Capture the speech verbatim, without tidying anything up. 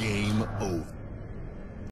Game over.